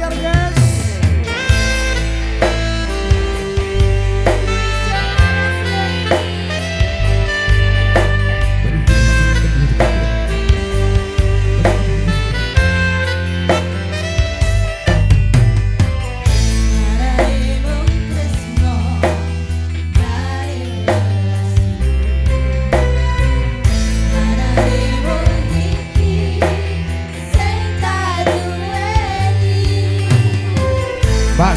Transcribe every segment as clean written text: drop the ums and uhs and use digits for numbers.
layar, guys. Mbak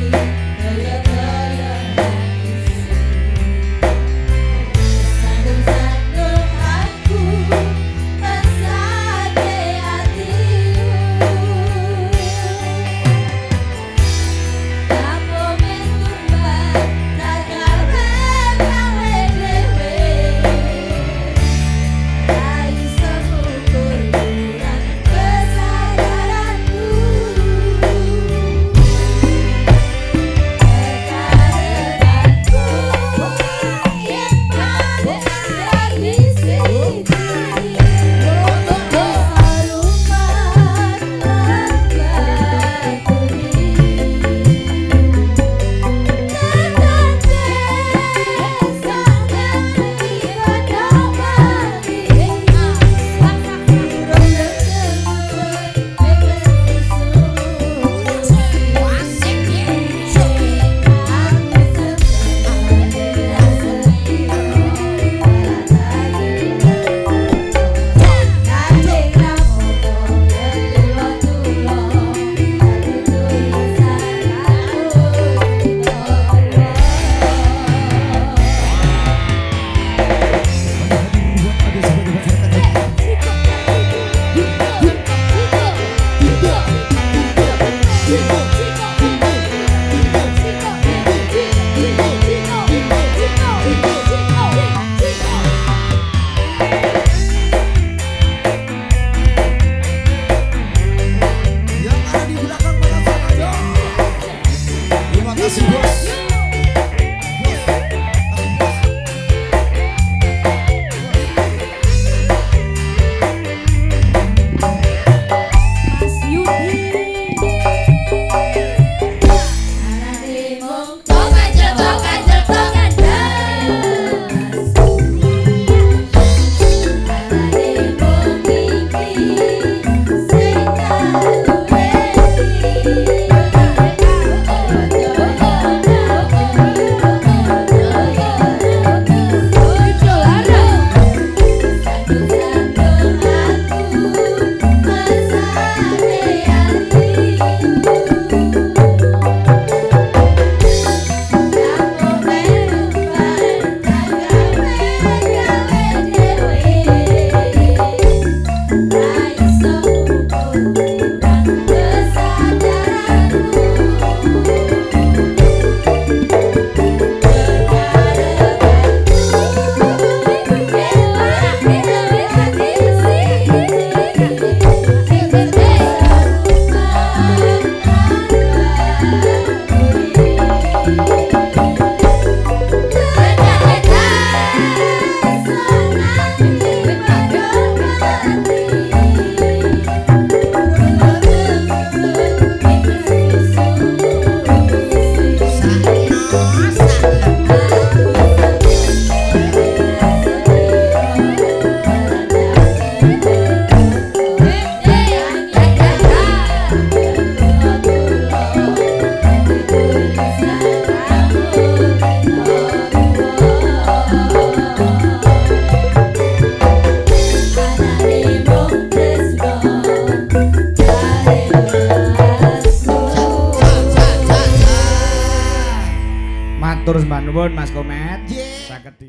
Terus Mbak Nurul, Mas Komet, sakit.